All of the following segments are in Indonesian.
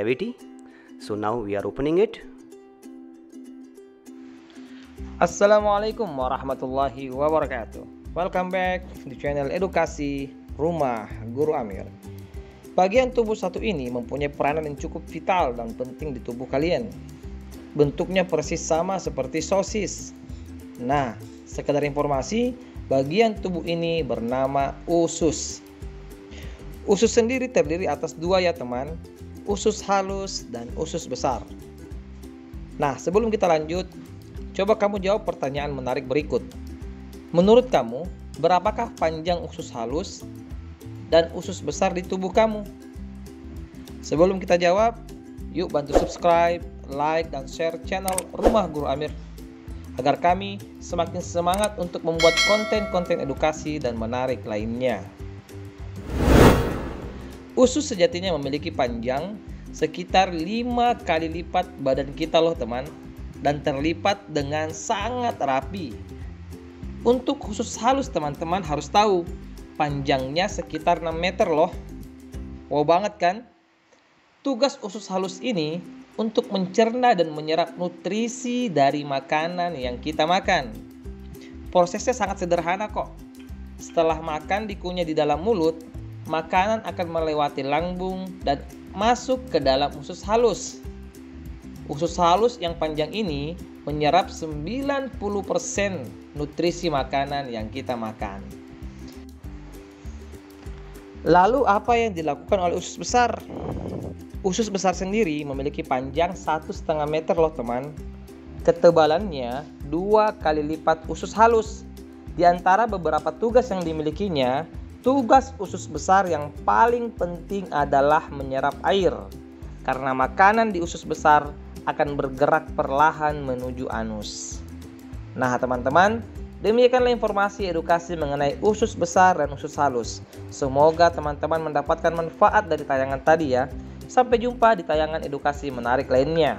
cavity. So now we are opening it. Assalamualaikum warahmatullahi wabarakatuh. Welcome back di channel edukasi Rumah Guru Amir. Bagian tubuh satu ini mempunyai peranan yang cukup vital dan penting di tubuh kalian. Bentuknya persis sama seperti sosis. Nah, sekedar informasi, bagian tubuh ini bernama usus. Usus sendiri terdiri atas dua ya teman, usus halus dan usus besar. Nah, sebelum kita lanjut, coba kamu jawab pertanyaan menarik berikut. Menurut kamu, berapakah panjang usus halus dan usus besar di tubuh kamu? Sebelum kita jawab, yuk bantu subscribe, like, dan share channel Rumah Guru Amir agar kami semakin semangat untuk membuat konten-konten edukasi dan menarik lainnya. Usus sejatinya memiliki panjang sekitar 5 kali lipat badan kita loh teman, dan terlipat dengan sangat rapi. Untuk usus halus teman-teman harus tahu panjangnya sekitar 6 meter loh. Wow banget kan? Tugas usus halus ini untuk mencerna dan menyerap nutrisi dari makanan yang kita makan. Prosesnya sangat sederhana kok. Setelah makan dikunyah di dalam mulut, makanan akan melewati lambung dan masuk ke dalam usus halus. Usus halus yang panjang ini menyerap 90% nutrisi makanan yang kita makan. Lalu apa yang dilakukan oleh usus besar? Usus besar sendiri memiliki panjang 1,5 meter loh teman. Ketebalannya 2 kali lipat usus halus. Di antara beberapa tugas yang dimilikinya, tugas usus besar yang paling penting adalah menyerap air. Karena makanan di usus besar akan bergerak perlahan menuju anus. Nah teman-teman, demikianlah informasi edukasi mengenai usus besar dan usus halus. Semoga teman-teman mendapatkan manfaat dari tayangan tadi ya. Sampai jumpa di tayangan edukasi menarik lainnya.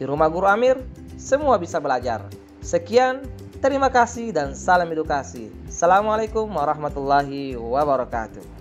Di Rumah Guru Amir, semua bisa belajar. Sekian, terima kasih dan salam edukasi. Assalamualaikum warahmatullahi wabarakatuh.